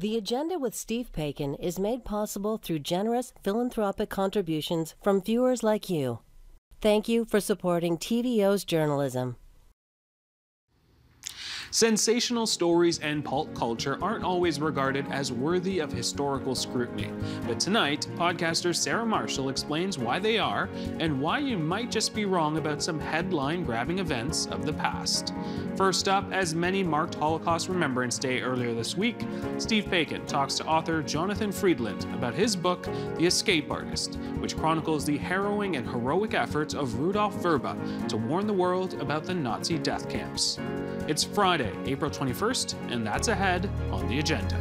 The Agenda with Steve Paikin is made possible through generous philanthropic contributions from viewers like you. Thank you for supporting TVO's journalism. Sensational stories and pulp culture aren't always regarded as worthy of historical scrutiny. But tonight, podcaster Sarah Marshall explains why they are and why you might just be wrong about some headline-grabbing events of the past. First up, as many marked Holocaust Remembrance Day earlier this week, Steve Paikin talks to author Jonathan Freedland about his book, The Escape Artist, which chronicles the harrowing and heroic efforts of Rudolf Vrba to warn the world about the Nazi death camps. It's Friday, April 21st, and that's ahead on The Agenda.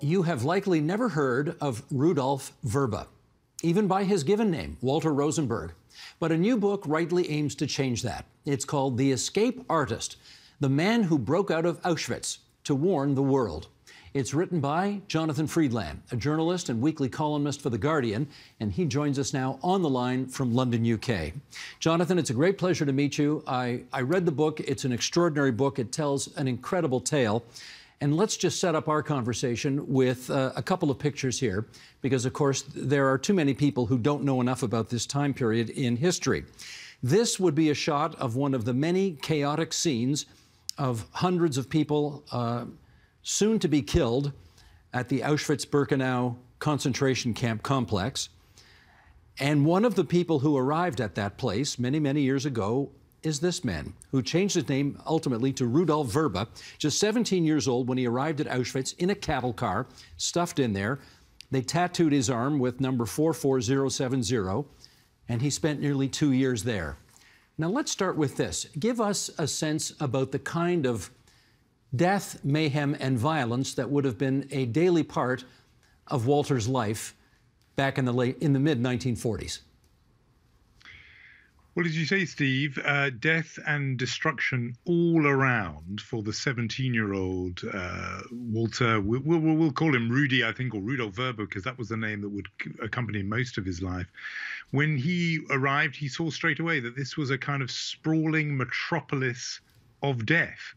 You have likely never heard of Rudolf Vrba, even by his given name, Walter Rosenberg. But a new book rightly aims to change that. It's called The Escape Artist, The Man Who Broke Out of Auschwitz to Warn the World. It's written by Jonathan Freedland, a journalist and weekly columnist for The Guardian, and he joins us now on the line from London, UK. Jonathan, it's a great pleasure to meet you. I read the book. It's an extraordinary book. It tells an incredible tale. And let's just set up our conversation with a couple of pictures here, because, of course, there are too many people who don't know enough about this time period in history. This would be a shot of one of the many chaotic scenes of hundreds of people soon to be killed at the Auschwitz-Birkenau concentration camp complex. And one of the people who arrived at that place many, many years ago is this man, who changed his name ultimately to Rudolf Vrba, just 17 years old when he arrived at Auschwitz in a cattle car, stuffed in there. They tattooed his arm with number 44070, and he spent nearly 2 years there. Now let's start with this. Give us a sense about the kind of death, mayhem, and violence that would have been a daily part of Walter's life back in the mid-1940s. Well, as you say, Steve, death and destruction all around for the 17-year-old Walter. We'll call him Rudy, I think, or Rudolf Vrba, because that was the name that would accompany most of his life. When he arrived, he saw straight away that this was a kind of sprawling metropolis of death.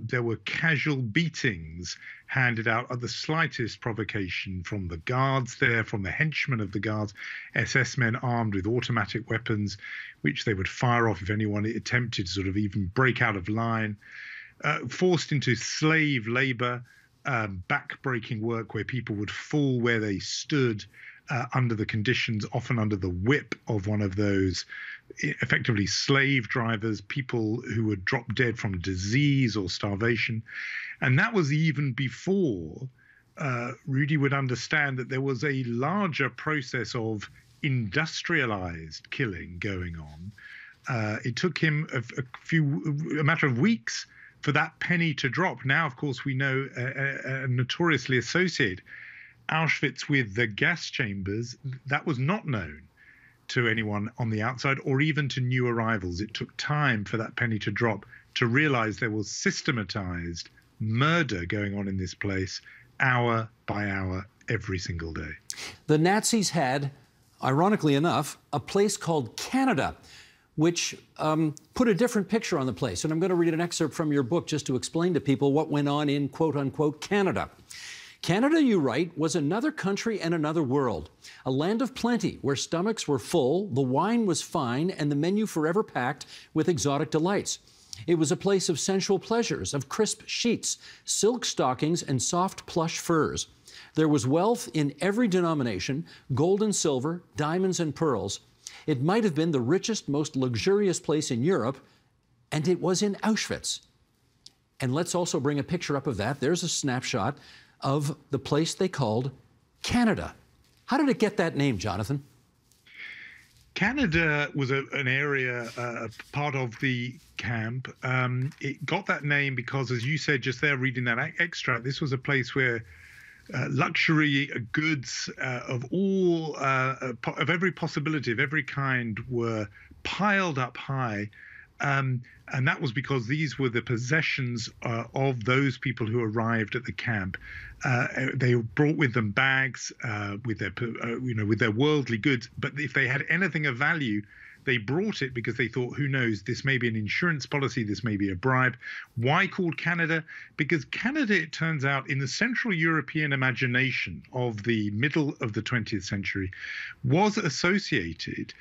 There were casual beatings handed out at the slightest provocation from the guards there, from the henchmen of the guards, SS men armed with automatic weapons, which they would fire off if anyone attempted to sort of even break out of line, forced into slave labor, backbreaking work where people would fall where they stood under the conditions, often under the whip of one of those effectively slave drivers, people who would drop dead from disease or starvation. And that was even before Rudy would understand that there was a larger process of industrialized killing going on. It took him a matter of weeks for that penny to drop. Now, of course, we know notoriously associate Auschwitz with the gas chambers. That was not known to anyone on the outside or even to new arrivals. It took time for that penny to drop to realize there was systematized murder going on in this place hour by hour, every single day. The Nazis had, ironically enough, a place called Canada, which put a different picture on the place. And I'm going to read an excerpt from your book just to explain to people what went on in quote-unquote Canada. Canada, you write, was another country and another world, a land of plenty where stomachs were full, the wine was fine, and the menu forever packed with exotic delights. It was a place of sensual pleasures, of crisp sheets, silk stockings, and soft plush furs. There was wealth in every denomination, gold and silver, diamonds and pearls. It might have been the richest, most luxurious place in Europe, and it was in Auschwitz. And let's also bring a picture up of that. There's a snapshot of the place they called Canada. How did it get that name, Jonathan? Canada was an area, part of the camp. It got that name because, as you said just there reading that extract, this was a place where luxury goods of every possibility, of every kind, were piled up high And that was because these were the possessions of those people who arrived at the camp. They brought with them bags with their worldly goods. But if they had anything of value, they brought it because they thought, who knows, this may be an insurance policy, this may be a bribe. Why called Canada? Because Canada, it turns out, in the Central European imagination of the middle of the 20th century, was associated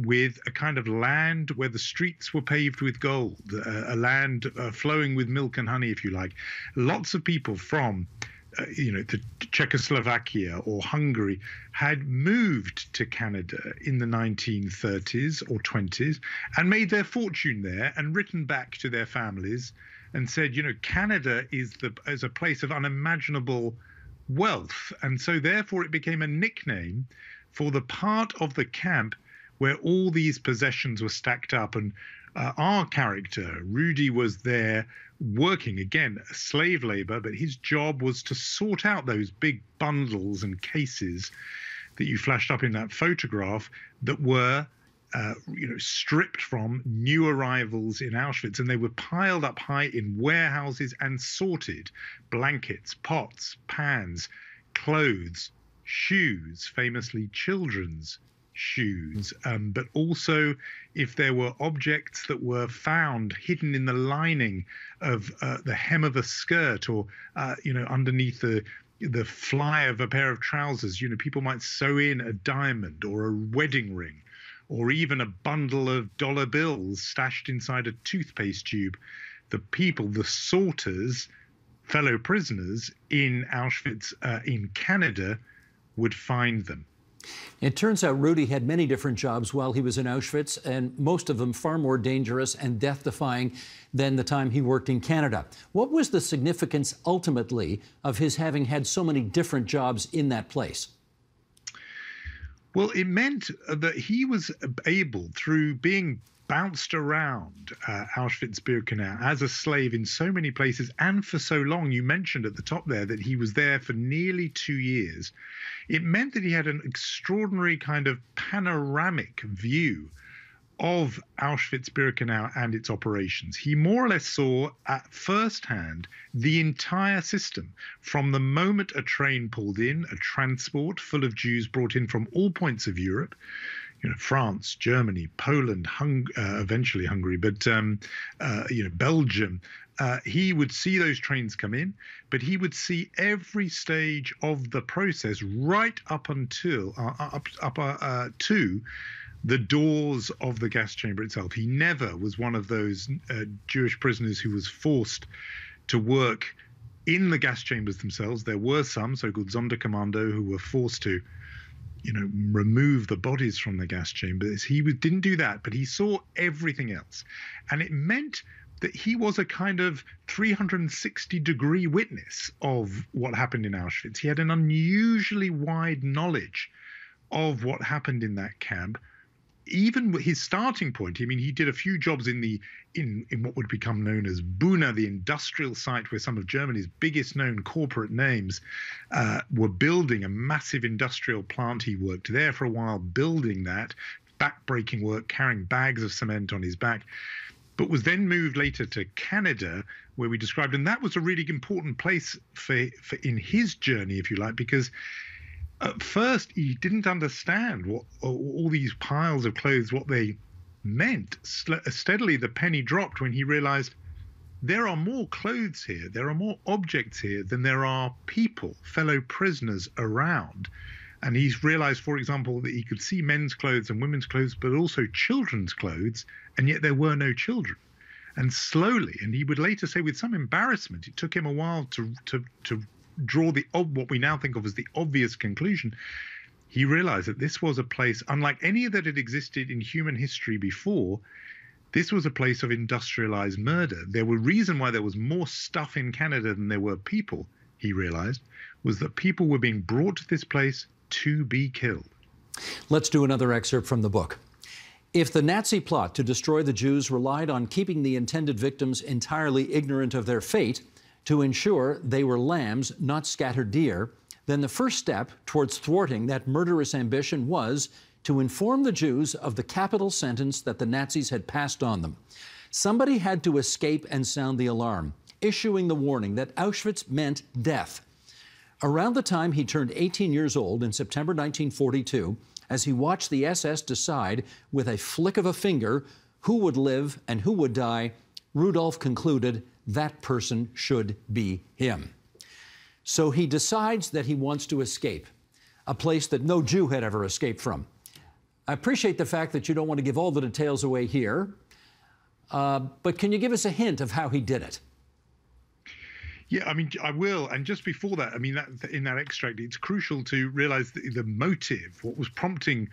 with a kind of land where the streets were paved with gold, a land flowing with milk and honey, if you like. Lots of people from to Czechoslovakia or Hungary had moved to Canada in the 1930s or 20s and made their fortune there and written back to their families and said, Canada is a place of unimaginable wealth. And so therefore it became a nickname for the part of the camp where all these possessions were stacked up. And our character, Rudy, was there working, again, slave labor, but his job was to sort out those big bundles and cases that you flashed up in that photograph that were stripped from new arrivals in Auschwitz, and they were piled up high in warehouses and sorted. Blankets, pots, pans, clothes, shoes, famously children's shoes, but also if there were objects that were found hidden in the lining of the hem of a skirt or, underneath the fly of a pair of trousers, people might sew in a diamond or a wedding ring or even a bundle of dollar bills stashed inside a toothpaste tube. The people, the sorters, fellow prisoners in Auschwitz in Canada would find them. It turns out Rudy had many different jobs while he was in Auschwitz, and most of them far more dangerous and death-defying than the time he worked in Canada. What was the significance, ultimately, of his having had so many different jobs in that place? Well, it meant that he was able, through being bounced around Auschwitz-Birkenau as a slave in so many places and for so long. You mentioned at the top there that he was there for nearly 2 years. It meant that he had an extraordinary kind of panoramic view of Auschwitz-Birkenau and its operations. He more or less saw at firsthand the entire system. From the moment a train pulled in, a transport full of Jews brought in from all points of Europe, France, Germany, Poland, eventually Hungary, but Belgium. He would see those trains come in, but he would see every stage of the process right up until to the doors of the gas chamber itself. He never was one of those Jewish prisoners who was forced to work in the gas chambers themselves. There were some so-called Sonderkommando who were forced to remove the bodies from the gas chambers. He didn't do that, but he saw everything else. And it meant that he was a kind of 360-degree witness of what happened in Auschwitz. He had an unusually wide knowledge of what happened in that camp. Even his starting point, he did a few jobs in what would become known as Buna, the industrial site where some of Germany's biggest known corporate names were building a massive industrial plant. He worked there for a while building that, backbreaking work, carrying bags of cement on his back, but was then moved later to Canada, where we described. And that was a really important place for in his journey, if you like, because at first, he didn't understand what all these piles of clothes, what they meant. Steadily, the penny dropped when he realized there are more clothes here, there are more objects here than there are people, fellow prisoners around. And he's realized, for example, that he could see men's clothes and women's clothes, but also children's clothes, and yet there were no children. And slowly, and he would later say with some embarrassment, it took him a while to draw what we now think of as the obvious conclusion, he realized that this was a place unlike any that had existed in human history before. This was a place of industrialized murder. There were reason why there was more stuff in Canada than there were people, he realized, was that people were being brought to this place to be killed. Let's do another excerpt from the book. If the Nazi plot to destroy the Jews relied on keeping the intended victims entirely ignorant of their fate, to ensure they were lambs, not scattered deer, then the first step towards thwarting that murderous ambition was to inform the Jews of the capital sentence that the Nazis had passed on them. Somebody had to escape and sound the alarm, issuing the warning that Auschwitz meant death. Around the time he turned 18 years old in September 1942, as he watched the SS decide with a flick of a finger who would live and who would die, Rudolf concluded that person should be him. So he decides that he wants to escape, a place that no Jew had ever escaped from. I appreciate the fact that you don't want to give all the details away here, but can you give us a hint of how he did it? Yeah, I mean, I will. And just before that, I mean, in that extract, it's crucial to realize the motive. What was prompting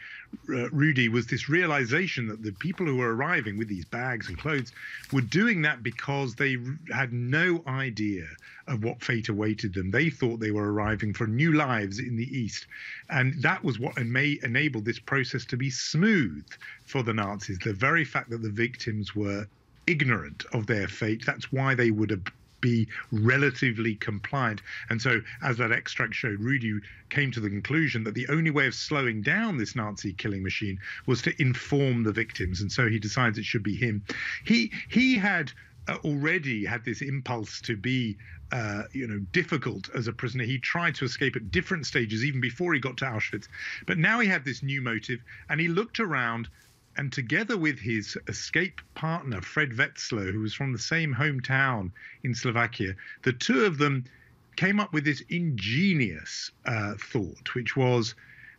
Rudy was this realization that the people who were arriving with these bags and clothes were doing that because they had no idea of what fate awaited them. They thought they were arriving for new lives in the East. And that was what enabled this process to be smooth for the Nazis. The very fact that the victims were ignorant of their fate, that's why they would have be relatively compliant. And so, as that extract showed, Rudy came to the conclusion that the only way of slowing down this Nazi killing machine was to inform the victims. And so he decides it should be him. He had already had this impulse to be difficult as a prisoner. He tried to escape at different stages even before he got to Auschwitz. But now he had this new motive, and he looked around, and together with his escape partner, Fred Wetzler, who was from the same hometown in Slovakia, the two of them came up with this ingenious thought, which was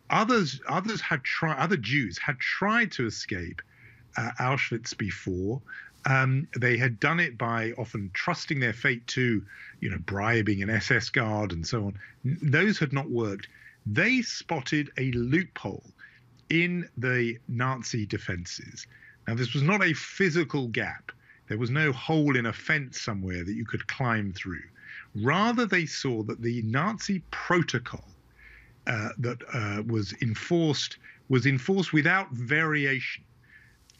other Jews had tried to escape Auschwitz before. They had done it by often trusting their fate to, bribing an SS guard and so on. Those had not worked. They spotted a loophole in the Nazi defenses. Now, this was not a physical gap. There was no hole in a fence somewhere that you could climb through. Rather, they saw that the Nazi protocol that was enforced without variation.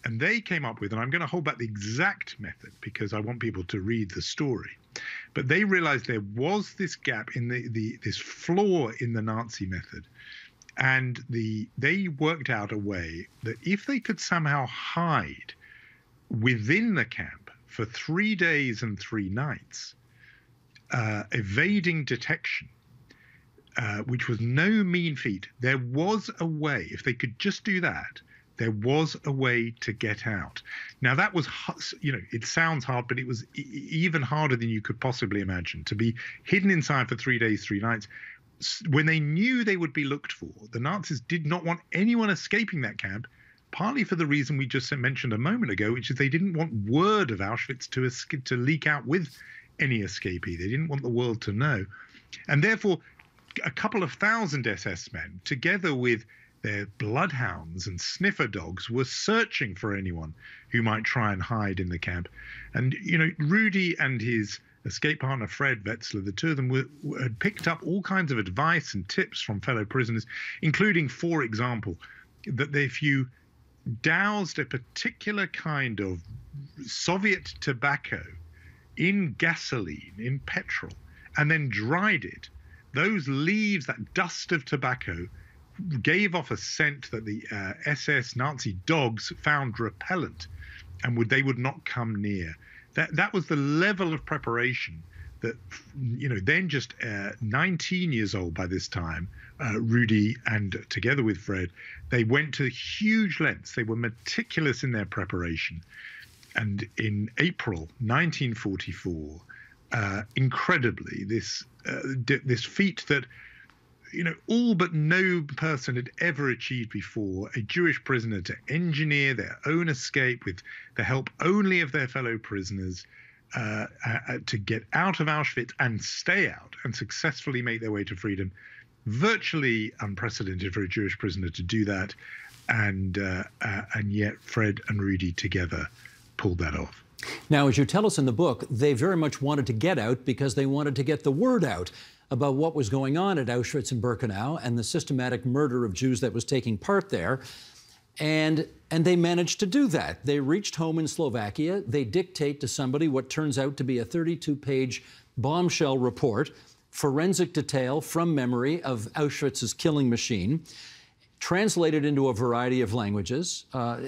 And they came up with, and I'm going to hold back the exact method because I want people to read the story, but they realized there was this gap in this flaw in the Nazi method. And they worked out a way that if they could somehow hide within the camp for 3 days and 3 nights, evading detection, which was no mean feat, there was a way. If they could just do that, there was a way to get out. Now, that was, it sounds hard, but it was even harder than you could possibly imagine, to be hidden inside for 3 days, 3 nights. When they knew they would be looked for, the Nazis did not want anyone escaping that camp, partly for the reason we just mentioned a moment ago, which is they didn't want word of Auschwitz to leak out with any escapee. They didn't want the world to know. And therefore, a couple of thousand SS men, together with their bloodhounds and sniffer dogs, were searching for anyone who might try and hide in the camp. And, Rudy and his escape partner Fred Wetzler, the two of them had picked up all kinds of advice and tips from fellow prisoners, including, for example, that if you doused a particular kind of Soviet tobacco in gasoline, in petrol, and then dried it, those leaves, that dust of tobacco, gave off a scent that the SS Nazi dogs found repellent and they would not come near. That was the level of preparation that, then just 19 years old by this time, Rudy and together with Fred, they went to huge lengths. They were meticulous in their preparation. And in April 1944, incredibly, this feat that, all but no person had ever achieved before, a Jewish prisoner to engineer their own escape with the help only of their fellow prisoners to get out of Auschwitz and stay out and successfully make their way to freedom. Virtually unprecedented for a Jewish prisoner to do that. And yet Fred and Rudy together pulled that off. Now, as you tell us in the book, they very much wanted to get out because they wanted to get the word out about what was going on at Auschwitz and Birkenau and the systematic murder of Jews that was taking part there. And they managed to do that. They reached home in Slovakia. They dictate to somebody what turns out to be a 32-page bombshell report forensic detail from memory of Auschwitz's killing machine, translated into a variety of languages.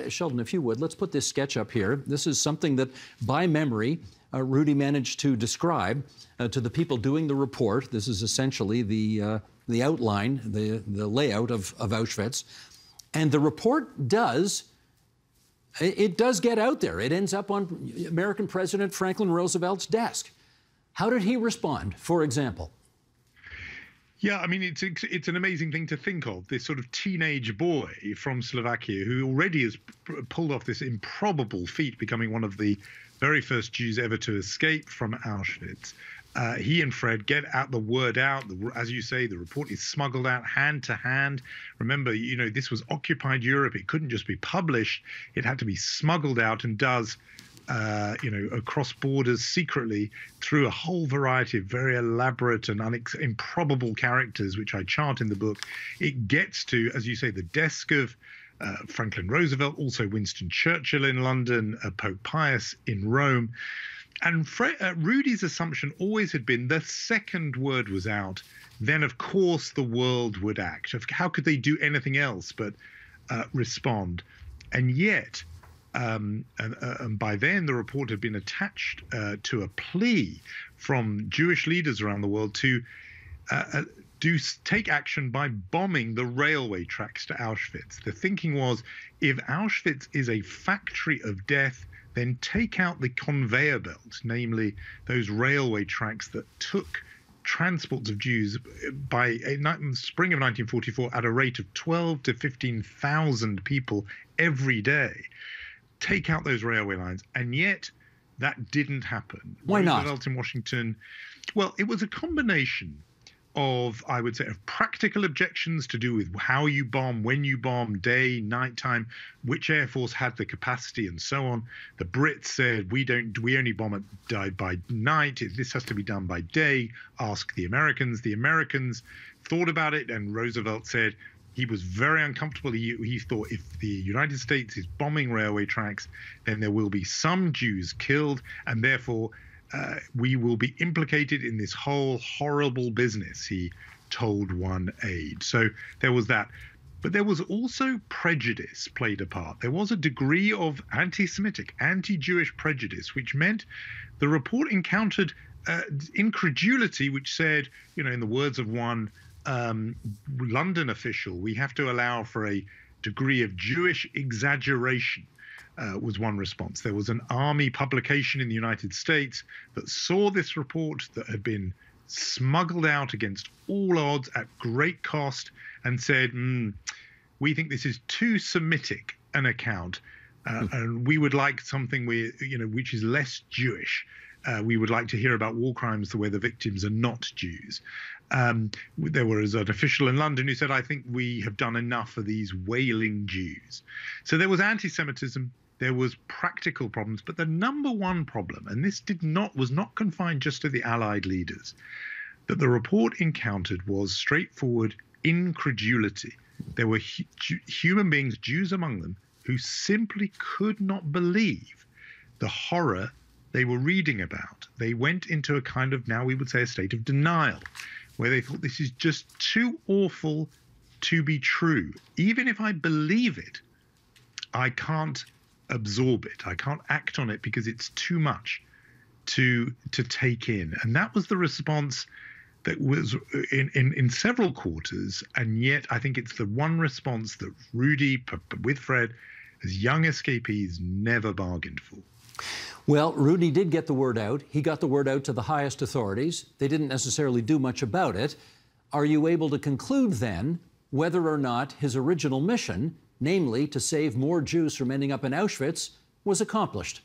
Sheldon, if you would, let's put this sketch up here. This is something that, by memory, Rudy managed to describe to the people doing the report. This is essentially the outline, the layout of Auschwitz. And the report does get out there. It ends up on American President Franklin Roosevelt's desk. How did he respond, for example? Yeah, I mean, it's an amazing thing to think of, this sort of teenage boy from Slovakia who already has pulled off this improbable feat, becoming one of the very first Jews ever to escape from Auschwitz. He and Fred get out the word out. As you say, the report is smuggled out hand to hand. Remember, you know, this was occupied Europe. It couldn't just be published. It had to be smuggled out and does, you know, across borders secretly through a whole variety of very elaborate and improbable characters, which I chart in the book. It gets to, as you say, the desk of Franklin Roosevelt, also Winston Churchill in London, Pope Pius in Rome. And Rudy's assumption always had been the second word was out, then, of course, the world would act. How could they do anything else but respond? And yet, and by then, the report had been attached to a plea from Jewish leaders around the world to take action by bombing the railway tracks to Auschwitz. The thinking was, if Auschwitz is a factory of death, then take out the conveyor belt, namely those railway tracks that took transports of Jews by the spring of 1944 at a rate of 12 to 15,000 people every day. Take out those railway lines. And yet that didn't happen. Why not? Roosevelt in Washington. Well, it was a combination of, I would say, of practical objections to do with how you bomb, when you bomb, day, nighttime, which Air Force had the capacity and so on. The Brits said, we only bomb it by night. This has to be done by day. Ask the Americans. The Americans thought about it, and Roosevelt said he was very uncomfortable. He thought if the United States is bombing railway tracks, then there will be some Jews killed, and therefore we will be implicated in this whole horrible business, he told one aide. So there was that. But there was also prejudice played a part. There was a degree of anti-Semitic, anti-Jewish prejudice, which meant the report encountered incredulity, which said, you know, in the words of one London official, we have to allow for a degree of Jewish exaggeration. Was one response. There was an army publication in the United States that saw this report that had been smuggled out against all odds at great cost and said, we think this is too Semitic an account, and we would like something which is less Jewish. We would like to hear about war crimes where the victims are not Jews. There was an official in London who said, I think we have done enough for these wailing Jews. So there was anti-Semitism. There was practical problems, but the number one problem, and this was not confined just to the Allied leaders, that the report encountered was straightforward incredulity. There were human beings, Jews among them, who simply could not believe the horror they were reading about. They went into a kind of, now we would say, a state of denial, where they thought this is just too awful to be true. Even if I believe it, I can't absorb it. I can't act on it because it's too much to take in. And that was the response that was in several quarters. And yet I think it's the one response that Rudy, with Fred, as young escapees, never bargained for. Well, Rudy did get the word out. He got the word out to the highest authorities. They didn't necessarily do much about it. Are you able to conclude then whether or not his original mission, namely to save more Jews from ending up in Auschwitz, was accomplished?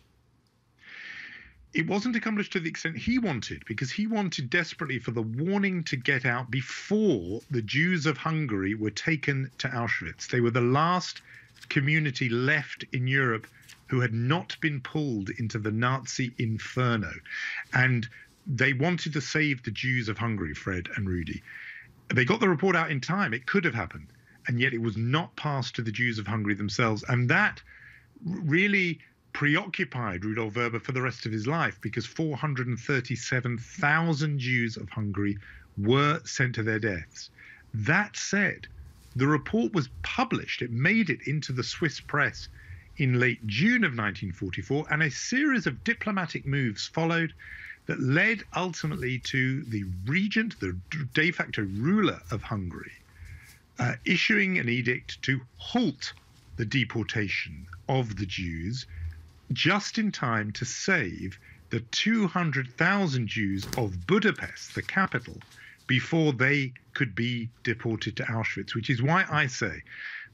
It wasn't accomplished to the extent he wanted, because he wanted desperately for the warning to get out before the Jews of Hungary were taken to Auschwitz. They were the last community left in Europe who had not been pulled into the Nazi inferno. And they wanted to save the Jews of Hungary, Fred and Rudy. They got the report out in time. It could have happened. And yet it was not passed to the Jews of Hungary themselves. And that really preoccupied Rudolf Vrba for the rest of his life, because 437,000 Jews of Hungary were sent to their deaths. That said, the report was published. It made it into the Swiss press in late June of 1944, and a series of diplomatic moves followed that led ultimately to the regent, the de facto ruler of Hungary, issuing an edict to halt the deportation of the Jews just in time to save the 200,000 Jews of Budapest, the capital, before they could be deported to Auschwitz, which is why I say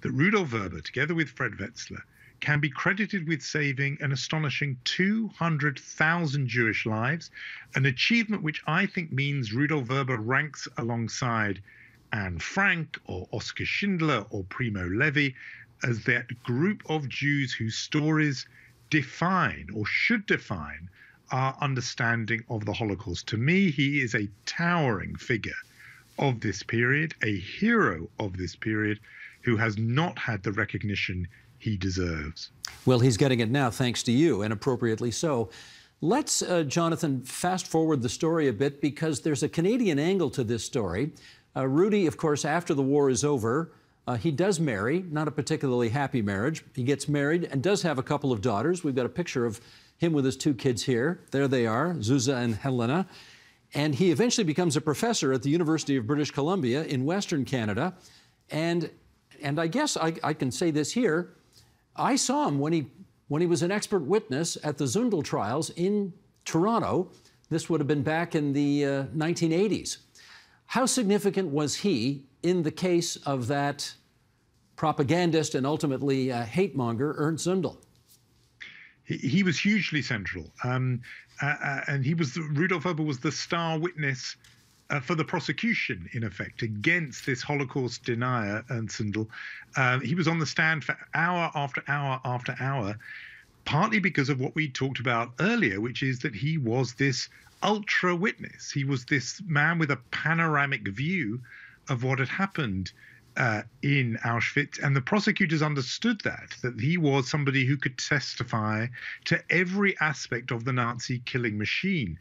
that Rudolf Vrba, together with Fred Wetzler, can be credited with saving an astonishing 200,000 Jewish lives, an achievement which I think means Rudolf Vrba ranks alongside Anne Frank or Oskar Schindler or Primo Levi as that group of Jews whose stories define or should define our understanding of the Holocaust. To me, he is a towering figure of this period, a hero of this period, who has not had the recognition he deserves. Well, he's getting it now, thanks to you, and appropriately so. Let's, Jonathan, fast forward the story a bit, because there's a Canadian angle to this story. Rudy, of course, after the war is over, he does marry, not a particularly happy marriage. He gets married and does have a couple of daughters. We've got a picture of him with his two kids here. There they are, Zuzsa and Helena. And he eventually becomes a professor at the University of British Columbia in Western Canada. And I guess I can say this here, I saw him when he was an expert witness at the Zündel trials in Toronto. This would have been back in the 1980s. How significant was he in the case of that propagandist and ultimately hate monger, Ernst Zündel? He was hugely central, and he was Rudolf Vrba was the star witness for the prosecution, in effect, against this Holocaust denier, Ernst Zündel. He was on the stand for hour after hour after hour, partly because of what we talked about earlier, which is that he was this ultra witness. He was this man with a panoramic view of what had happened in Auschwitz, and the prosecutors understood that he was somebody who could testify to every aspect of the Nazi killing machine.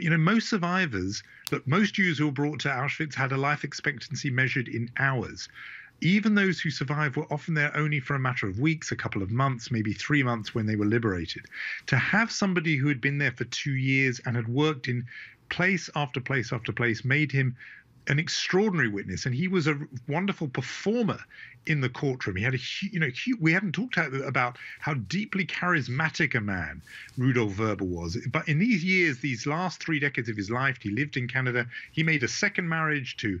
You know, most survivors, look, most Jews who were brought to Auschwitz had a life expectancy measured in hours. Even those who survived were often there only for a matter of weeks, a couple of months, maybe 3 months when they were liberated. To have somebody who had been there for 2 years and had worked in place after place after place made him an extraordinary witness, and he was a wonderful performer in the courtroom. He had a, you know, we haven't talked about how deeply charismatic a man Rudolf Vrba was. But in these years, these last 3 decades of his life, he lived in Canada. He made a second marriage to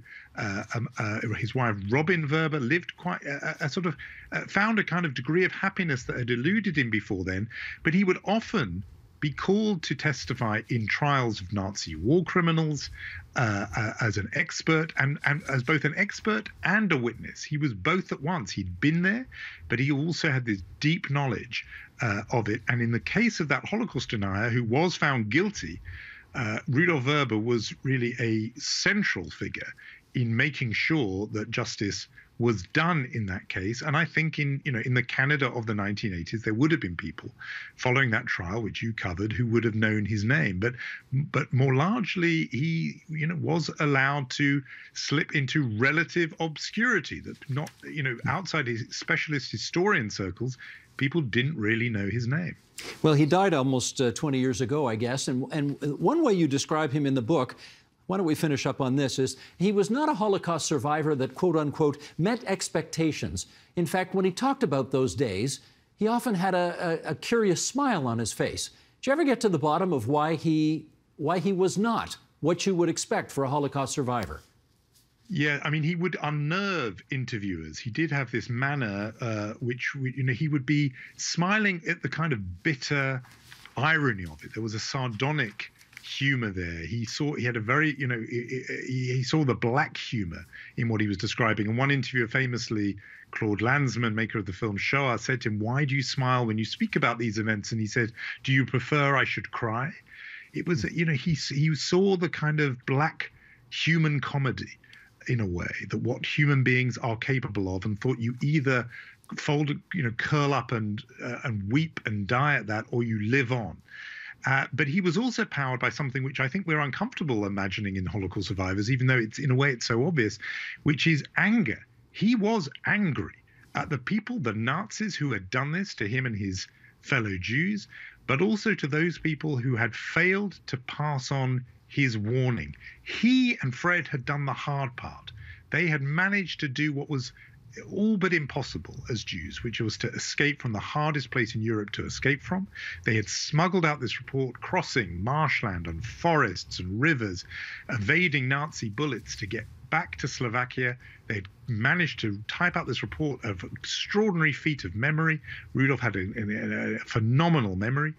his wife, Robin Verber, lived quite found a kind of degree of happiness that had eluded him before then. But he would often be called to testify in trials of Nazi war criminals as an expert, and as both an expert and a witness. He was both at once. He'd been there, but he also had this deep knowledge of it. And in the case of that Holocaust denier who was found guilty, Rudolf Vrba was really a central figure in making sure that justice was done in that case. And I think in the Canada of the 1980s, there would have been people following that trial, which you covered, who would have known his name. But more largely, he was allowed to slip into relative obscurity that not outside his specialist historian circles, people didn't really know his name. Well, he died almost 20 years ago, I guess. And one way you describe him in the book, why don't we finish up on this, is he was not a Holocaust survivor that, quote unquote, met expectations. In fact, when he talked about those days, he often had a curious smile on his face. Did you ever get to the bottom of why he was not what you would expect for a Holocaust survivor? Yeah, I mean, he would unnerve interviewers. He did have this manner which, he would be smiling at the kind of bitter irony of it. There was a sardonic humor there. He had a very, he saw the black humor in what he was describing. And one interviewer famously, Claude Lanzmann, maker of the film Shoah, said to him, "Why do you smile when you speak about these events?" And he said, "Do you prefer I should cry?" It was, he saw the kind of black human comedy in a way, that what human beings are capable of, and thought you either fold, curl up and weep and die at that, or you live on. But he was also powered by something which I think we're uncomfortable imagining in Holocaust survivors, even though it's in a way it's so obvious, which is anger. He was angry at the people, the Nazis who had done this to him and his fellow Jews, but also to those people who had failed to pass on his warning. He and Fred had done the hard part. They had managed to do what was all but impossible as Jews, which was to escape from the hardest place in Europe to escape from. They had smuggled out this report, crossing marshland and forests and rivers, evading Nazi bullets to get back to Slovakia. They'd managed to type out this report of extraordinary feat of memory. Rudolf had a phenomenal memory.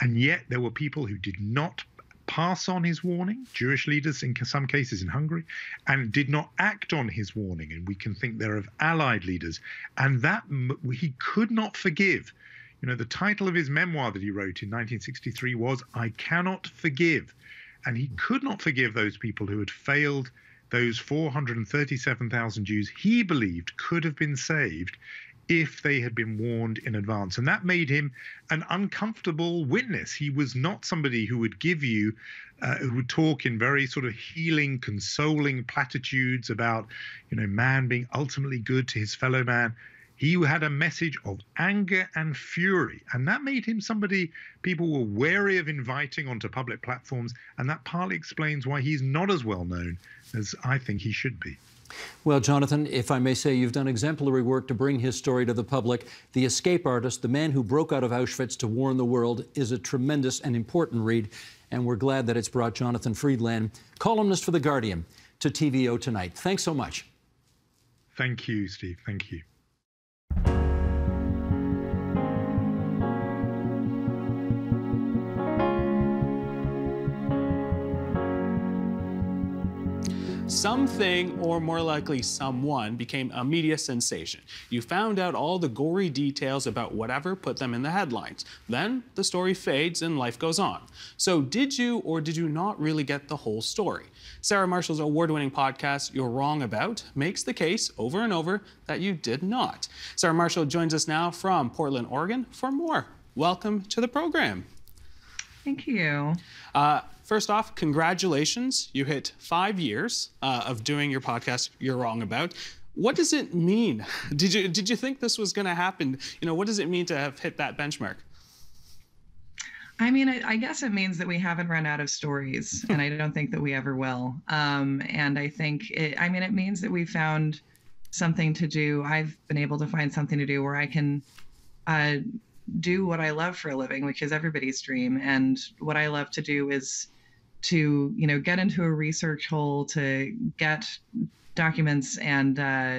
And yet there were people who did not pass on his warning, Jewish leaders in some cases in Hungary, and did not act on his warning. And we can think there of Allied leaders. And that he could not forgive. You know, the title of his memoir that he wrote in 1963 was "I Cannot Forgive." And he could not forgive those people who had failed, those 437,000 Jews he believed could have been saved if they had been warned in advance. And that made him an uncomfortable witness. He was not somebody who would give you, who would talk in very sort of healing, consoling platitudes about, you know, man being ultimately good to his fellow man. He had a message of anger and fury, and that made him somebody people were wary of inviting onto public platforms, and that partly explains why he's not as well known as I think he should be. Well, Jonathan, if I may say, you've done exemplary work to bring his story to the public. The Escape Artist, the man who broke out of Auschwitz to warn the world, is a tremendous and important read, and we're glad that it's brought Jonathan Freedland, columnist for The Guardian, to TVO tonight. Thanks so much. Thank you, Steve. Thank you. Something, or more likely someone, became a media sensation. You found out all the gory details about whatever put them in the headlines. Then the story fades and life goes on. So did you or did you not really get the whole story? Sarah Marshall's award-winning podcast, You're Wrong About, makes the case over and over that you did not. Sarah Marshall joins us now from Portland, Oregon for more. Welcome to the program. Thank you. First off, congratulations. You hit 5 years of doing your podcast, You're Wrong About. What does it mean? Did you think this was going to happen? You know, what does it mean to have hit that benchmark? I mean, I guess it means that we haven't run out of stories, and I don't think that we ever will. And I think, it means that we found something to do. I've been able to find something to do where I can do what I love for a living, which is everybody's dream. And what I love to do is to, you know, get into a research hole, to get documents and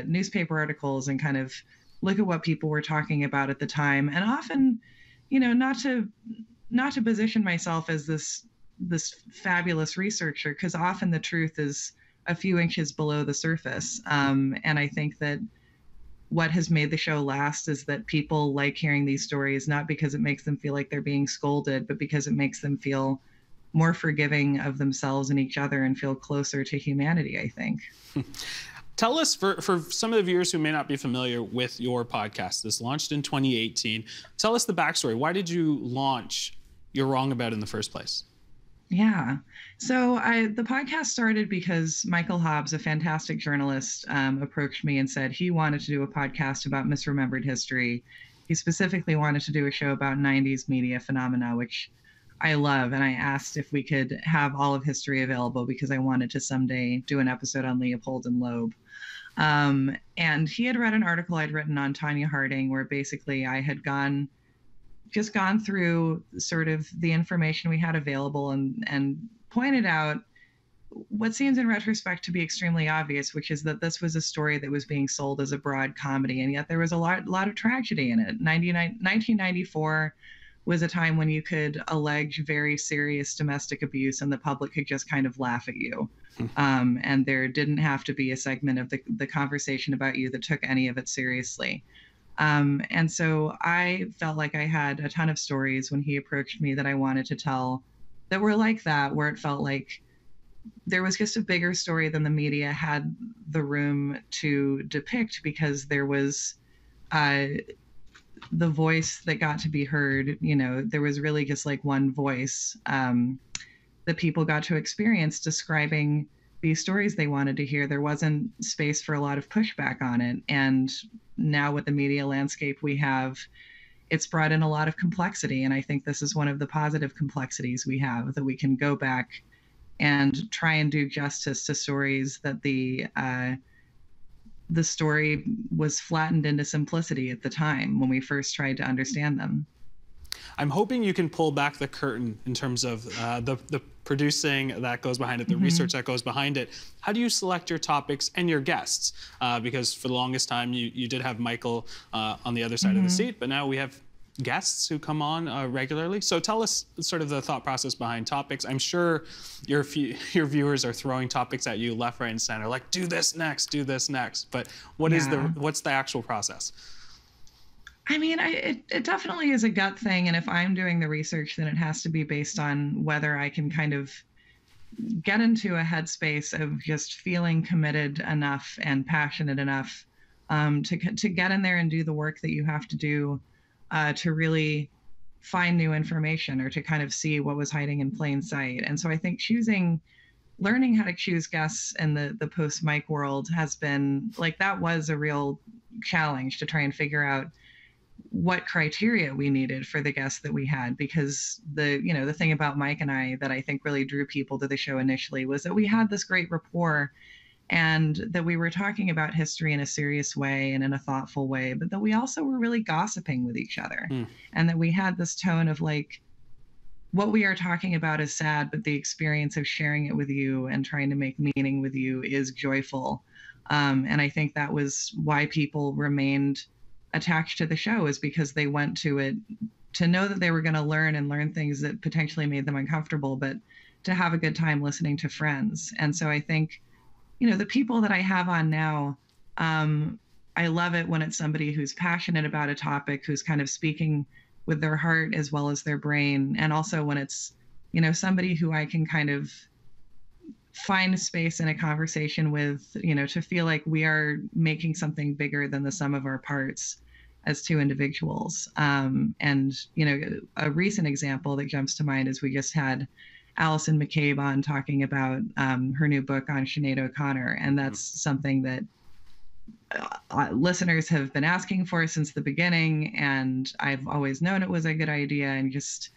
newspaper articles and kind of look at what people were talking about at the time. And often, you know, not to position myself as this fabulous researcher, because often the truth is a few inches below the surface. And I think that what has made the show last is that people like hearing these stories, not because it makes them feel like they're being scolded, but because it makes them feel more forgiving of themselves and each other and feel closer to humanity, I think. Tell us, for some of the viewers who may not be familiar with your podcast, this launched in 2018. Tell us the backstory. Why did you launch You're Wrong About in the first place? Yeah. So the podcast started because Michael Hobbs, a fantastic journalist, approached me and said he wanted to do a podcast about misremembered history. He specifically wanted to do a show about 90s media phenomena, which I love. And I asked if we could have all of history available because I wanted to someday do an episode on Leopold and Loeb. And he had read an article I'd written on Tanya Harding, where basically I had just gone through sort of the information we had available and pointed out what seems in retrospect to be extremely obvious, which is that this was a story that was being sold as a broad comedy, and yet there was a lot of tragedy in it. 1994 was a time when you could allege very serious domestic abuse and the public could just kind of laugh at you. And there didn't have to be a segment of the conversation about you that took any of it seriously. And so I felt like I had a ton of stories when he approached me that I wanted to tell that were like that, where it felt like there was just a bigger story than the media had the room to depict, because there was the voice that got to be heard, you know, there was really just like one voice that people got to experience describing these stories they wanted to hear. There wasn't space for a lot of pushback on it. And now with the media landscape we have, it's brought in a lot of complexity. And I think this is one of the positive complexities we have, that we can go back and try and do justice to stories that the story was flattened into simplicity at the time when we first tried to understand them. I'm hoping you can pull back the curtain in terms of the producing that goes behind it, the research that goes behind it. How do you select your topics and your guests? Because for the longest time, you did have Michael on the other side of the seat, but now we have guests who come on regularly. So tell us sort of the thought process behind topics. I'm sure your viewers are throwing topics at you left, right, and center, like do this next, but what is what's the actual process? I mean, it definitely is a gut thing. And if I'm doing the research, then it has to be based on whether I can kind of get into a headspace of just feeling committed enough and passionate enough to get in there and do the work that you have to do to really find new information or to kind of see what was hiding in plain sight. And so I think learning how to choose guests in the post-Mike world has been, like, that was a real challenge to try and figure out what criteria we needed for the guests that we had, because the thing about Mike and I that I think really drew people to the show initially was that we had this great rapport and that we were talking about history in a serious way and in a thoughtful way, but that we also were really gossiping with each other and that we had this tone of like, what we are talking about is sad, but the experience of sharing it with you and trying to make meaning with you is joyful. And I think that was why people remained attached to the show, is because they went to it to know that they were going to learn things that potentially made them uncomfortable, but to have a good time listening to friends. And so I think, the people that I have on now, I love it when it's somebody who's passionate about a topic, who's kind of speaking with their heart as well as their brain. And also when it's, somebody who I can kind of find a space in a conversation with, to feel like we are making something bigger than the sum of our parts as two individuals. And, a recent example that jumps to mind is we just had Allison McCabe on talking about her new book on Sinead O'Connor. And that's something that listeners have been asking for since the beginning. And I've always known it was a good idea, and just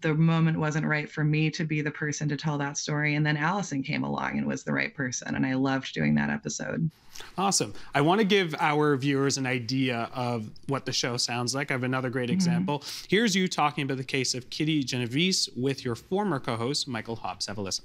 the moment wasn't right for me to be the person to tell that story. And then Allison came along and was the right person. And I loved doing that episode. Awesome. I want to give our viewers an idea of what the show sounds like. I have another great example. Here's you talking about the case of Kitty Genovese with your former co-host, Michael Hobbs. Have a listen.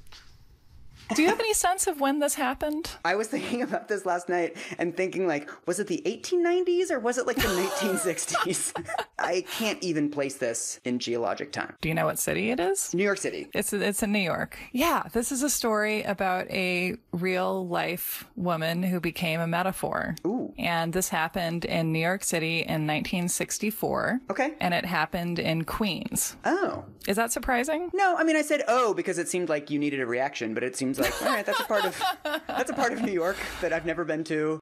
Do you have any sense of when this happened? I was thinking about this last night and thinking, like, was it the 1890s or was it like the 1960s? I can't even place this in geologic time. Do you know what city it is? New York City. It's in New York. Yeah, this is a story about a real life woman who became a metaphor. Ooh. And this happened in New York City in 1964. Okay. And it happened in Queens. Oh. Is that surprising? No, I mean, I said, oh, because it seemed like you needed a reaction, but it seems like, all right, that's a part of New York that I've never been to.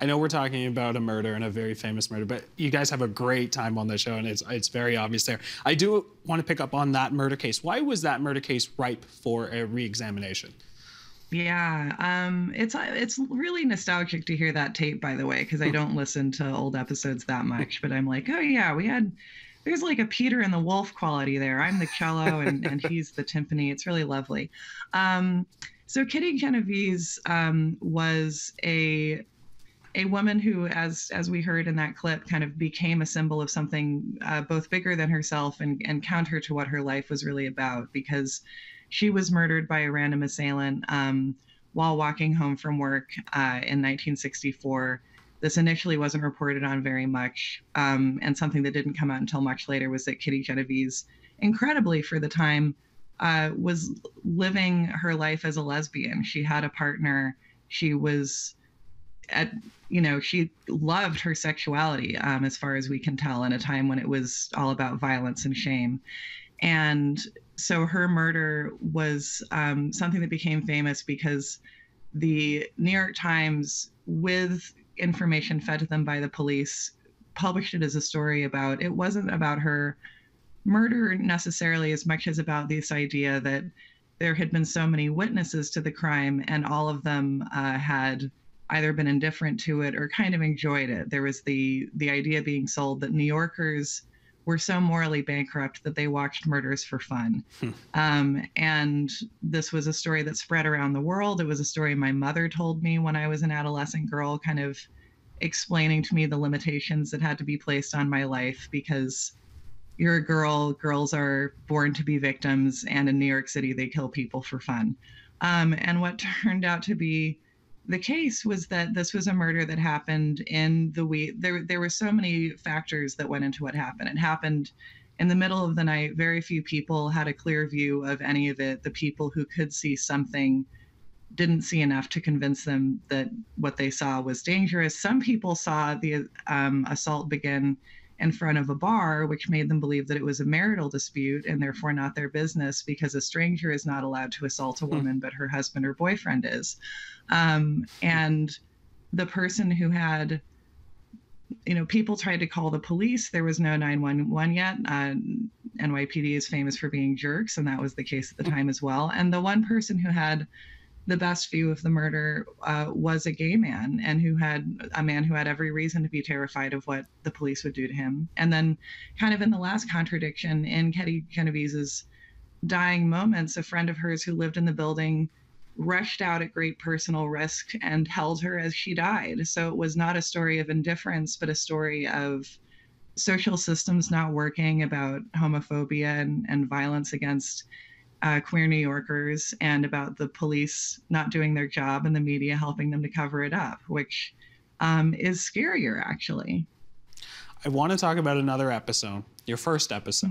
I know we're talking about a murder, and a very famous murder, but you guys have a great time on the show, and it's very obvious there. I do want to pick up on that murder case. Why was that murder case ripe for a re-examination? Yeah, it's really nostalgic to hear that tape, by the way, because I don't listen to old episodes that much, but I'm like, oh yeah, there's like a Peter and the Wolf quality there. I'm the cello and he's the timpani. It's really lovely. So Kitty Genovese was a woman who, as we heard in that clip, kind of became a symbol of something both bigger than herself and counter to what her life was really about, because she was murdered by a random assailant while walking home from work in 1964. This initially wasn't reported on very much, and something that didn't come out until much later was that Kitty Genovese, incredibly for the time, was living her life as a lesbian. She had a partner. She was, she loved her sexuality, as far as we can tell, in a time when it was all about violence and shame. And so her murder was something that became famous because the New York Times, with information fed to them by the police, published it as a story about, it wasn't about her murder necessarily as much as about this idea that there had been so many witnesses to the crime, and all of them had either been indifferent to it or kind of enjoyed it. There was the idea being sold that New Yorkers were so morally bankrupt that they watched murders for fun. And this was a story that spread around the world. It was a story my mother told me when I was an adolescent girl, kind of explaining to me the limitations that had to be placed on my life because you're a girl, girls are born to be victims, and in New York City, they kill people for fun. And what turned out to be the case was that this was a murder that happened in the week. There were so many factors that went into what happened. It happened in the middle of the night. Very few people had a clear view of any of it. The people who could see something didn't see enough to convince them that what they saw was dangerous. Some people saw the assault begin in front of a bar, which made them believe that it was a marital dispute and therefore not their business, because a stranger is not allowed to assault a woman, but her husband or boyfriend is. And the person who had, you know, people tried to call the police. There was no 911 yet. NYPD is famous for being jerks, and that was the case at the time as well. And the one person who had the best view of the murder was a gay man, and who had a man who had every reason to be terrified of what the police would do to him. And then kind of in the last contradiction, in Kitty Genovese's dying moments, a friend of hers who lived in the building rushed out at great personal risk and held her as she died. So it was not a story of indifference, but a story of social systems not working, about homophobia and violence against queer New Yorkers, and about the police not doing their job and the media helping them to cover it up, which is scarier, actually. I want to talk about another episode, your first episode.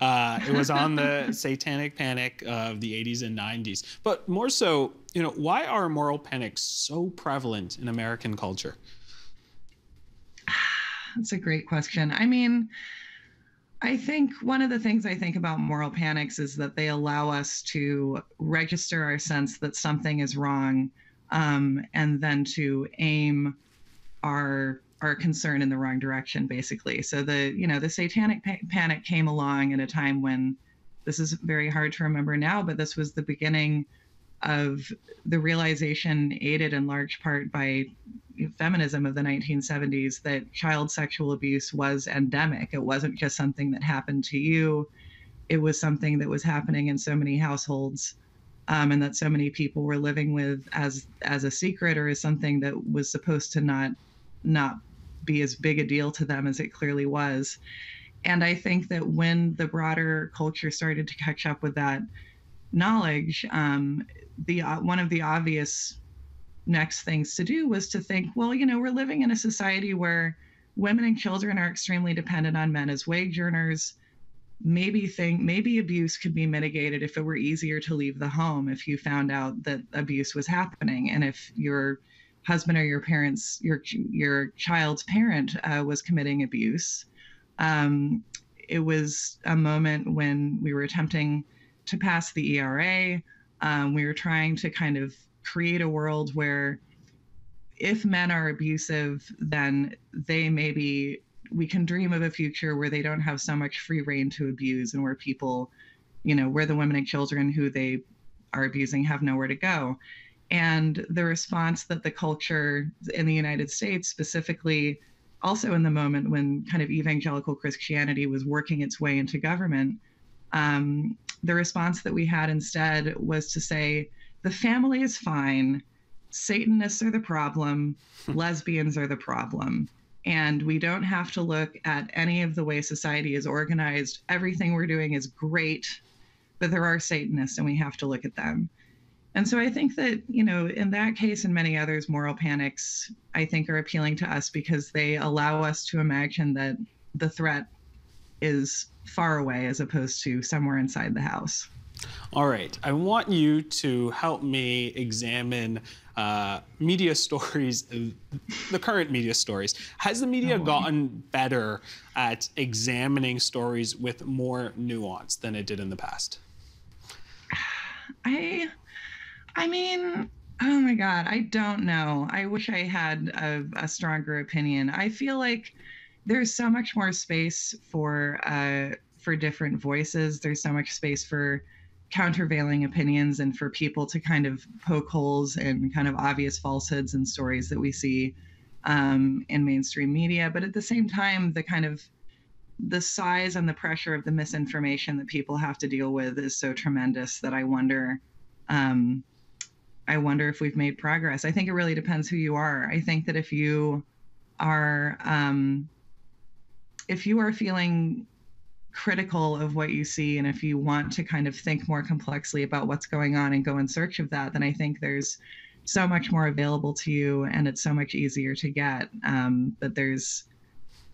It was on the satanic panic of the 80s and 90s. But more so, you know, why are moral panics so prevalent in American culture? That's a great question. I mean, I think one of the things I think about moral panics is that they allow us to register our sense that something is wrong, and then to aim our concern in the wrong direction, basically. So the satanic panic came along at a time when, this is very hard to remember now, but this was the beginning of the realization, aided in large part by feminism of the 1970s, that child sexual abuse was endemic. It wasn't just something that happened to you. It was something that was happening in so many households, and that so many people were living with as a secret, or as something that was supposed to not be as big a deal to them as it clearly was. And I think that when the broader culture started to catch up with that knowledge, one of the obvious next things to do was to think, well, you know, we're living in a society where women and children are extremely dependent on men as wage earners. Maybe abuse could be mitigated if it were easier to leave the home, if you found out that abuse was happening, and if your husband or your parents, your child's parent was committing abuse. It was a moment when we were attempting to pass the ERA. We were trying to kind of create a world where if men are abusive, then we can dream of a future where they don't have so much free reign to abuse, and where people, you know, where the women and children who they are abusing have nowhere to go. And the response that the culture in the United States, specifically also in the moment when kind of evangelical Christianity was working its way into government, the response that we had instead was to say, the family is fine, Satanists are the problem, lesbians are the problem, and we don't have to look at any of the way society is organized. Everything we're doing is great, but there are Satanists, and we have to look at them. And so I think that, you know, in that case and many others, moral panics, I think, are appealing to us because they allow us to imagine that the threat is far away as opposed to somewhere inside the house. All right. I want you to help me examine media stories, the current media stories. Has the media gotten better at examining stories with more nuance than it did in the past? I mean, oh my God, I don't know. I wish I had a stronger opinion. I feel like there's so much more space for different voices. There's so much space for countervailing opinions and for people to kind of poke holes in kind of obvious falsehoods and stories that we see in mainstream media. But at the same time, the kind of the size and the pressure of the misinformation that people have to deal with is so tremendous that I wonder if we've made progress. I think it really depends who you are. I think that if you are feeling critical of what you see, and if you want to kind of think more complexly about what's going on and go in search of that, then I think there's so much more available to you, and it's so much easier to get. But there's,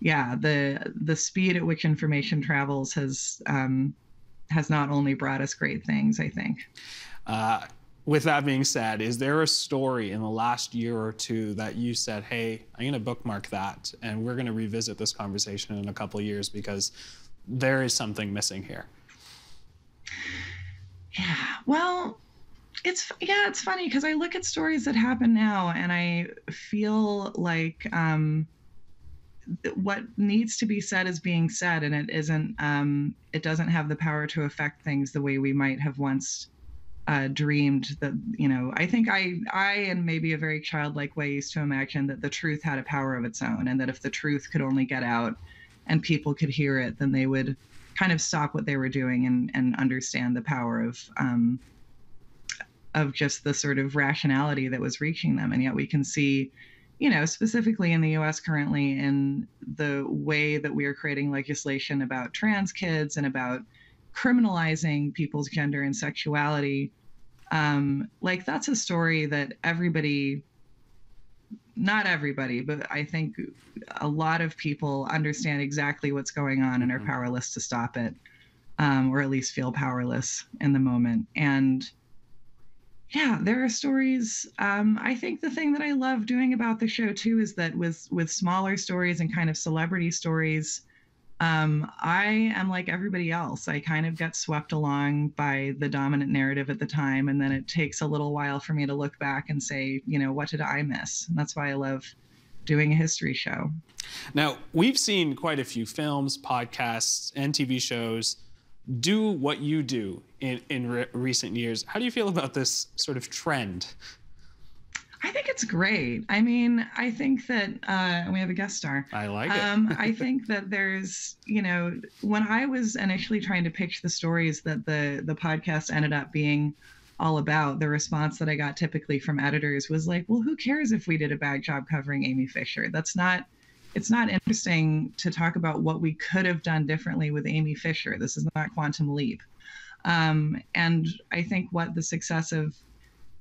yeah, the speed at which information travels has not only brought us great things, I think. With that being said, is there a story in the last year or two that you said, hey, I'm going to bookmark that, and we're going to revisit this conversation in a couple of years because there is something missing here? Yeah, well, it's funny because I look at stories that happen now and I feel like what needs to be said is being said, and it doesn't have the power to affect things the way we might have once dreamed. That, you know, I think I in maybe a very childlike way used to imagine that the truth had a power of its own, and that if the truth could only get out and people could hear it, then they would kind of stop what they were doing and understand the power of just the sort of rationality that was reaching them. And yet we can see, you know, specifically in the US currently, in the way that we are creating legislation about trans kids and about criminalizing people's gender and sexuality, like that's a story that everybody, not everybody, but I think a lot of people understand exactly what's going on and are powerless to stop it, or at least feel powerless in the moment. And yeah, there are stories. I think the thing that I love doing about the show too is that with smaller stories and kind of celebrity stories, I am like everybody else. I kind of get swept along by the dominant narrative at the time, and then it takes a little while for me to look back and say, you know, what did I miss? And that's why I love doing a history show. Now, we've seen quite a few films, podcasts, and TV shows do what you do in recent years. How do you feel about this sort of trend? I think it's great. I mean, I think that we have a guest star. I like it. I think that there's, you know, when I was initially trying to pitch the stories that the podcast ended up being all about, the response that I got typically from editors was like, well, who cares if we did a bad job covering Amy Fisher? It's not interesting to talk about what we could have done differently with Amy Fisher. This is not Quantum Leap. And I think what the success of,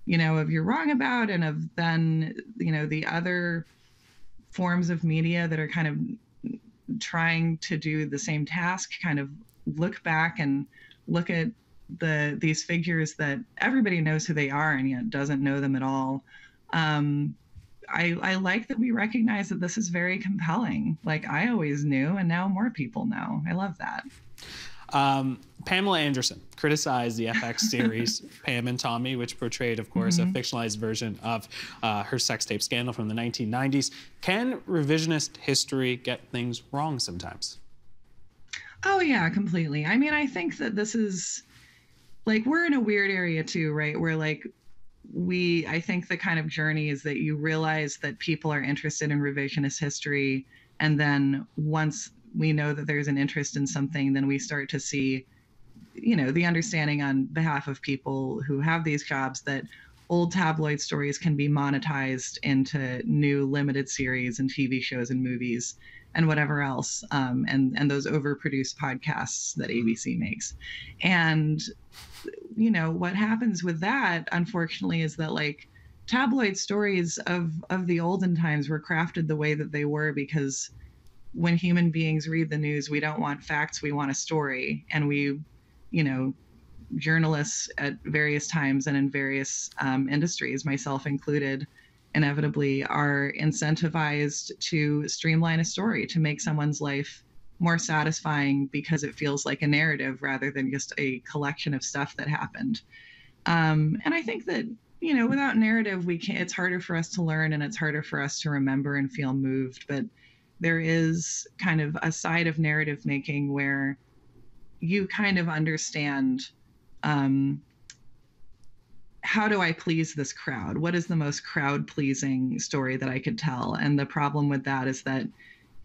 you know, of You're Wrong About, and of then, you know, the other forms of media that are kind of trying to do the same task, kind of look back and look at these figures that everybody knows who they are and yet doesn't know them at all. I like that we recognize that this is very compelling. Like, I always knew, and now more people know. I love that. Pamela Anderson criticized the FX series Pam and Tommy, which portrayed, of course, a fictionalized version of her sex tape scandal from the 1990s. Can revisionist history get things wrong sometimes? Oh, yeah, completely. I mean, I think that this is, like, we're in a weird area too, right? Where, like, I think the kind of journey is that you realize that people are interested in revisionist history, and then once we know that there's an interest in something, then we start to see, you know, the understanding on behalf of people who have these jobs that old tabloid stories can be monetized into new limited series and TV shows and movies and whatever else, and those overproduced podcasts that ABC makes. And, you know, what happens with that, unfortunately, is that, like, tabloid stories of the olden times were crafted the way that they were because when human beings read the news, we don't want facts, we want a story. And we, you know, journalists at various times and in various industries, myself included, inevitably are incentivized to streamline a story, to make someone's life more satisfying because it feels like a narrative rather than just a collection of stuff that happened. And I think that, you know, without narrative, it's harder for us to learn, and it's harder for us to remember and feel moved. But there is kind of a side of narrative making where you kind of understand, how do I please this crowd? What is the most crowd-pleasing story that I could tell? And the problem with that is that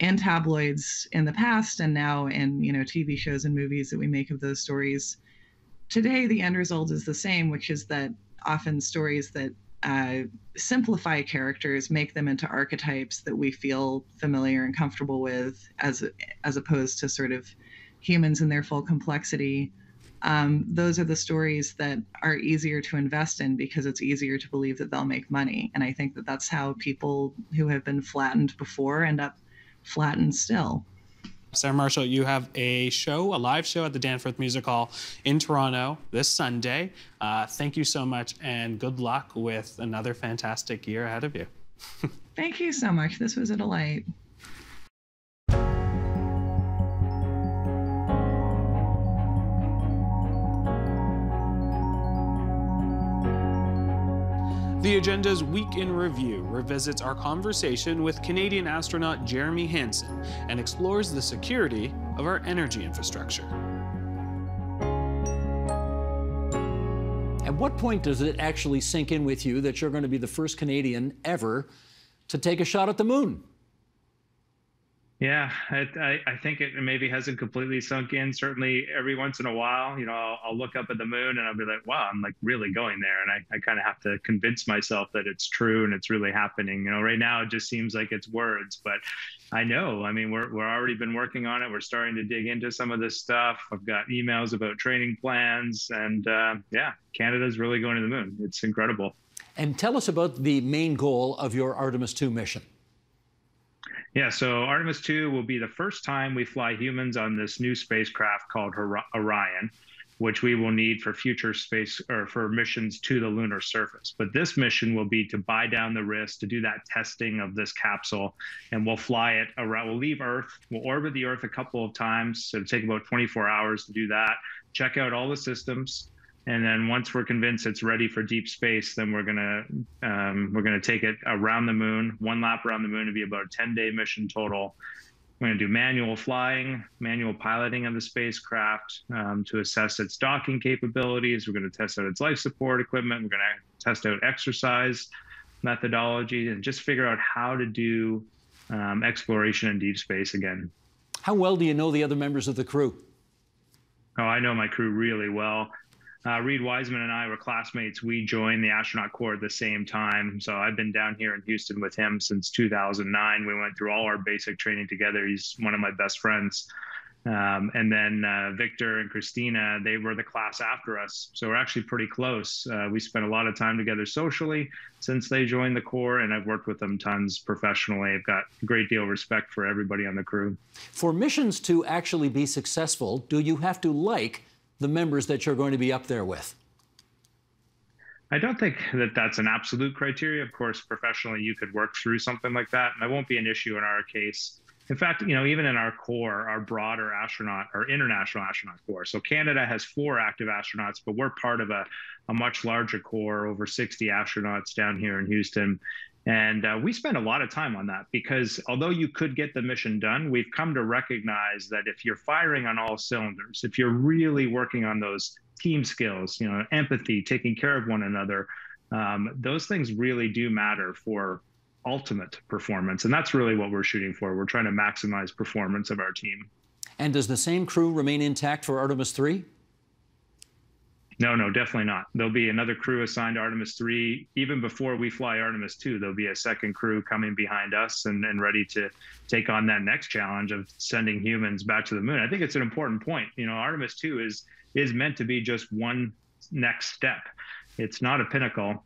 in tabloids in the past and now in, you know, TV shows and movies that we make of those stories, today the end result is the same, which is that often stories that simplify characters, make them into archetypes that we feel familiar and comfortable with, as opposed to sort of humans in their full complexity. Those are the stories that are easier to invest in because it's easier to believe that they'll make money. And I think that that's how people who have been flattened before end up flattened still. Sarah Marshall, you have a show, a live show at the Danforth Music Hall in Toronto this Sunday. Thank you so much, and good luck with another fantastic year ahead of you. Thank you so much. This was a delight. The Agenda's Week in Review revisits our conversation with Canadian astronaut Jeremy Hansen and explores the security of our energy infrastructure. At what point does it actually sink in with you that you're going to be the first Canadian ever to take a shot at the moon? Yeah, I think it maybe hasn't completely sunk in. Certainly every once in a while, you know, I'll look up at the moon and I'll be like, wow, I'm like really going there. And I kind of have to convince myself that it's true and it's really happening. You know, right now it just seems like it's words, but I know, I mean, we're already been working on it. We're starting to dig into some of this stuff. I've got emails about training plans and yeah, Canada's really going to the moon. It's incredible. And tell us about the main goal of your Artemis II mission. Yeah, so Artemis II will be the first time we fly humans on this new spacecraft called Orion, which we will need for future space or for missions to the lunar surface. But this mission will be to buy down the risk, to do that testing of this capsule, and we'll fly it around. We'll leave Earth, we'll orbit the Earth a couple of times. So it'll take about 24 hours to do that, check out all the systems. And then once we're convinced it's ready for deep space, then we're gonna take it around the moon, one lap around the moon. It'll be about a 10-day mission total. We're gonna do manual flying, manual piloting of the spacecraft to assess its docking capabilities. We're gonna test out its life support equipment. We're gonna test out exercise methodology and just figure out how to do exploration in deep space again. How well do you know the other members of the crew? Oh, I know my crew really well. Reid Wiseman and I were classmates. We joined the astronaut corps at the same time. So I've been down here in Houston with him since 2009. We went through all our basic training together. He's one of my best friends. And then Victor and Christina, they were the class after us. So we're actually pretty close. We spent a lot of time together socially since they joined the Corps, and I've worked with them tons professionally. I've got a great deal of respect for everybody on the crew. For missions to actually be successful, do you have to like the members that you're going to be up there with? I don't think that that's an absolute criteria. Of course, professionally, you could work through something like that, and that won't be an issue in our case. In fact, you know, even in our Corps, our broader astronaut or international astronaut Corps. So Canada has 4 active astronauts, but we're part of a much larger Corps, over 60 astronauts down here in Houston. And we spend a lot of time on that because although you could get the mission done, we've come to recognize that if you're firing on all cylinders, if you're really working on those team skills, you know, empathy, taking care of one another, those things really do matter for ultimate performance. And that's really what we're shooting for. We're trying to maximize performance of our team. And does the same crew remain intact for Artemis III? No, definitely not. There'll be another crew assigned to Artemis III. Even before we fly Artemis II, there'll be a second crew coming behind us and ready to take on that next challenge of sending humans back to the moon. I think it's an important point. You know, Artemis II is meant to be just one next step. It's not a pinnacle.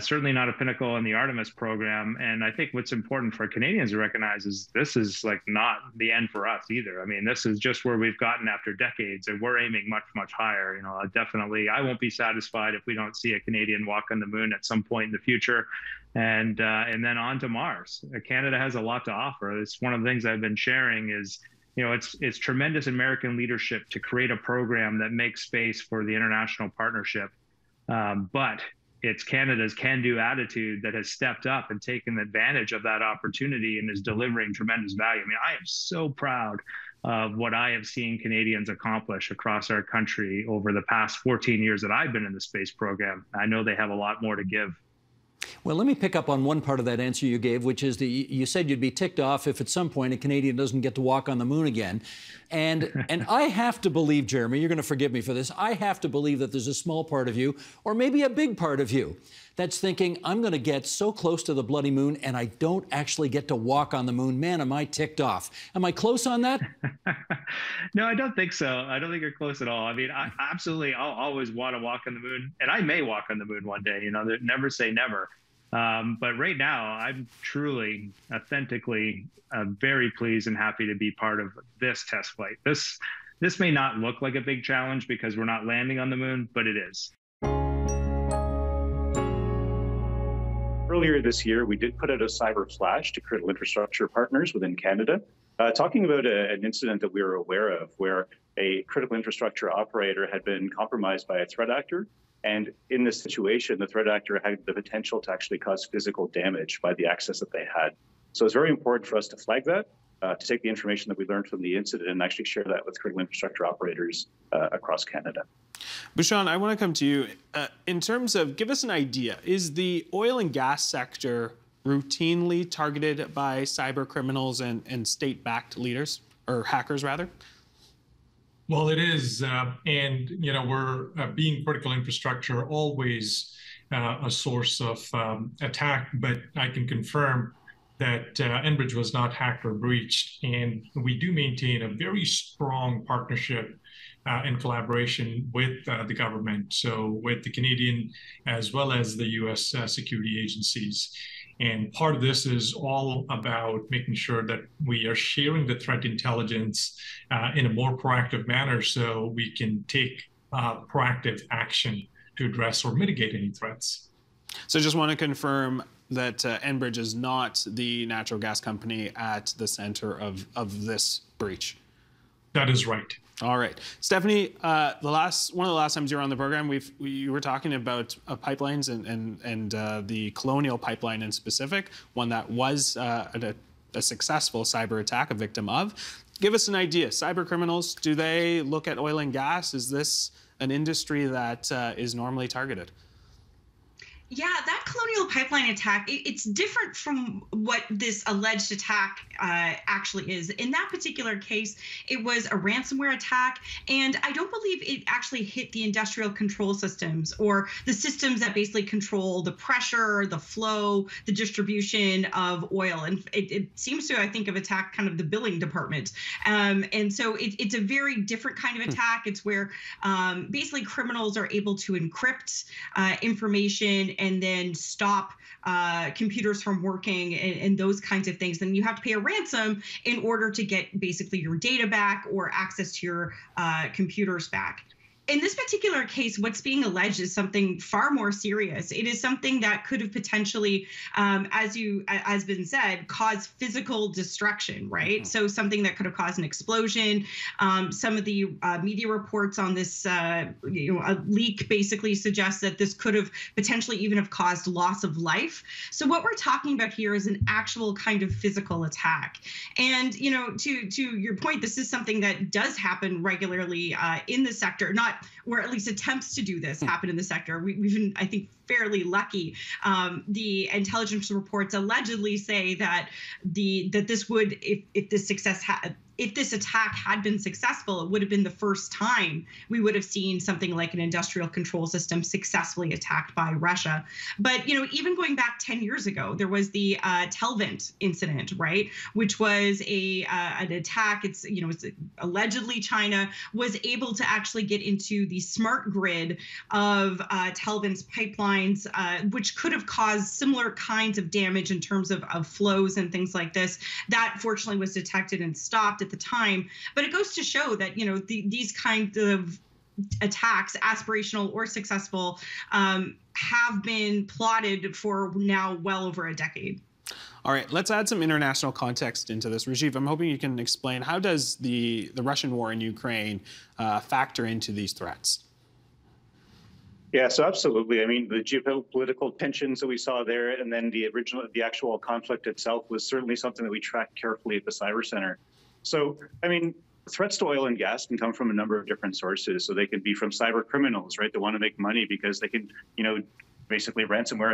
Certainly not a pinnacle in the Artemis program. And I think what's important for Canadians to recognize is this is like not the end for us either. I mean, this is just where we've gotten after decades, and we're aiming much, much higher. You know, definitely, I won't be satisfied if we don't see a Canadian walk on the moon at some point in the future, and then on to Mars. Canada has a lot to offer. It's one of the things I've been sharing is, you know, it's tremendous American leadership to create a program that makes space for the international partnership, but It's Canada's can-do attitude that has stepped up and taken advantage of that opportunity and is delivering tremendous value. I mean, I am so proud of what I have seen Canadians accomplish across our country over the past 14 years that I've been in the space program. I know they have a lot more to give. Well, let me pick up on one part of that answer you gave, which is that you said you'd be ticked off if at some point a Canadian doesn't get to walk on the moon again. And I have to believe, Jeremy, you're going to forgive me for this, I have to believe that there's a small part of you, or maybe a big part of you, that's thinking, I'm going to get so close to the bloody moon and I don't actually get to walk on the moon. Man, am I ticked off. Am I close on that? No, I don't think so. I don't think you're close at all. I mean, I'll always want to walk on the moon, and I may walk on the moon one day, you know, never say never. But right now, I'm truly, authentically very pleased and happy to be part of this test flight. This may not look like a big challenge because we're not landing on the moon, but it is. Earlier this year, we did put out a cyber flash to critical infrastructure partners within Canada, talking about an incident that we were aware of where a critical infrastructure operator had been compromised by a threat actor. And in this situation, the threat actor had the potential to actually cause physical damage by the access that they had. So it's very important for us to flag that, to take the information that we learned from the incident and actually share that with critical infrastructure operators across Canada. Bhushan, I want to come to you. In terms of, give us an idea, is the oil and gas sector routinely targeted by cyber criminals and state-backed leaders, or hackers rather? Well, it is, and you know, we're being critical infrastructure, always a source of attack. But I can confirm that Enbridge was not hacked or breached, and we do maintain a very strong partnership and collaboration with the government, so with the Canadian as well as the U.S. security agencies. And part of this is all about making sure that we are sharing the threat intelligence in a more proactive manner so we can take proactive action to address or mitigate any threats. So just want to confirm that Enbridge is not the natural gas company at the center of this breach. That is right. All right, Stephanie. One of the last times you were on the program, you were talking about pipelines and the Colonial Pipeline in specific, one that was a successful cyber attack, a victim of. Give us an idea. Cyber criminals, do they look at oil and gas? Is this an industry that is normally targeted? Yeah, that Colonial Pipeline attack, it's different from what this alleged attack actually is. In that particular case, it was a ransomware attack, and I don't believe it actually hit the industrial control systems or the systems that basically control the pressure, the flow, the distribution of oil. And it seems to, I think, have attacked kind of the billing department. And so it's a very different kind of attack. It's where basically criminals are able to encrypt information and then stop computers from working and those kinds of things. Then you have to pay a ransom in order to get basically your data back or access to your computers back. In this particular case, what's being alleged is something far more serious. It is something that could have potentially, as been said, caused physical destruction, right? Mm-hmm. So something that could have caused an explosion. Some of the media reports on this a leak basically suggests that this could have potentially even have caused loss of life. So what we're talking about here is an actual kind of physical attack. And, you know, to your point, this is something that does happen regularly in the sector, or at least attempts to do this happen in the sector. We've been, I think, fairly lucky. The intelligence reports allegedly say that this would, if this attack had been successful, it would have been the first time we would have seen something like an industrial control system successfully attacked by Russia. But, you know, even going back 10 years ago, there was the Telvent incident, right, which was an attack. It's, you know, it's allegedly China was able to actually get into the smart grid of Telvent's pipelines, which could have caused similar kinds of damage in terms of flows and things like this. That, fortunately, was detected and stopped at the time, but it goes to show that, you know, these kinds of attacks, aspirational or successful, have been plotted for now well over a decade. All right, let's add some international context into this. Rajiv, I'm hoping you can explain, how does the Russian war in Ukraine factor into these threats? Yes, absolutely. I mean, the geopolitical tensions that we saw there, and then the actual conflict itself was certainly something that we tracked carefully at the Cyber Center. So, I mean, threats to oil and gas can come from a number of different sources. So they could be from cyber criminals, right? They want to make money because they can, you know, basically ransomware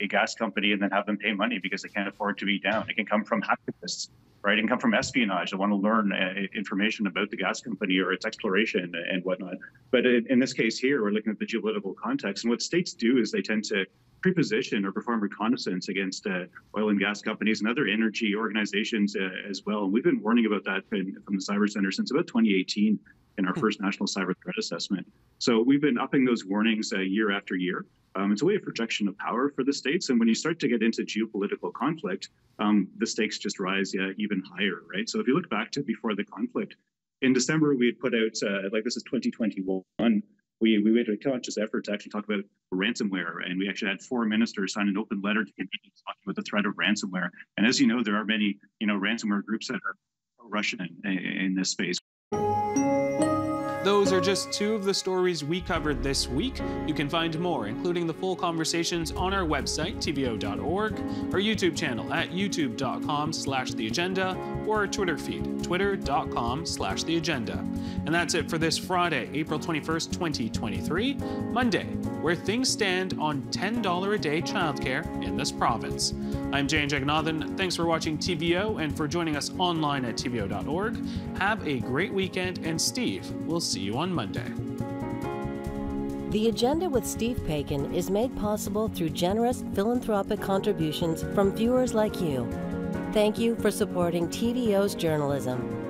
a gas company and then have them pay money because they can't afford to be down. It can come from activists, right? It can come from espionage. They want to learn information about the gas company or its exploration and whatnot. But in this case here, we're looking at the geopolitical context. And what states do is they tend to preposition or perform reconnaissance against oil and gas companies and other energy organizations as well. And we've been warning about that from the Cyber Center since about 2018. In our first national cyber threat assessment. So we've been upping those warnings year after year. It's a way of projection of power for the states. And when you start to get into geopolitical conflict, the stakes just rise even higher, right? So if you look back to before the conflict, in December, we had put out, like this is 2021, we made a conscious effort to actually talk about ransomware. And we actually had four ministers sign an open letter to Canadians talking about the threat of ransomware. And as you know, there are many, you know, ransomware groups that are Russian in this space. Those are just two of the stories we covered this week. You can find more, including the full conversations, on our website, tvo.org, our YouTube channel at youtube.com/theagenda, or our Twitter feed, twitter.com/theagenda. And that's it for this Friday, April 21st, 2023, Monday, where things stand on $10 a day childcare in this province. I'm Jayan Jagannathan. Thanks for watching TVO and for joining us online at tvo.org. Have a great weekend, and Steve, we'll see you on Monday. The Agenda with Steve Paikin is made possible through generous philanthropic contributions from viewers like you. Thank you for supporting TVO's journalism.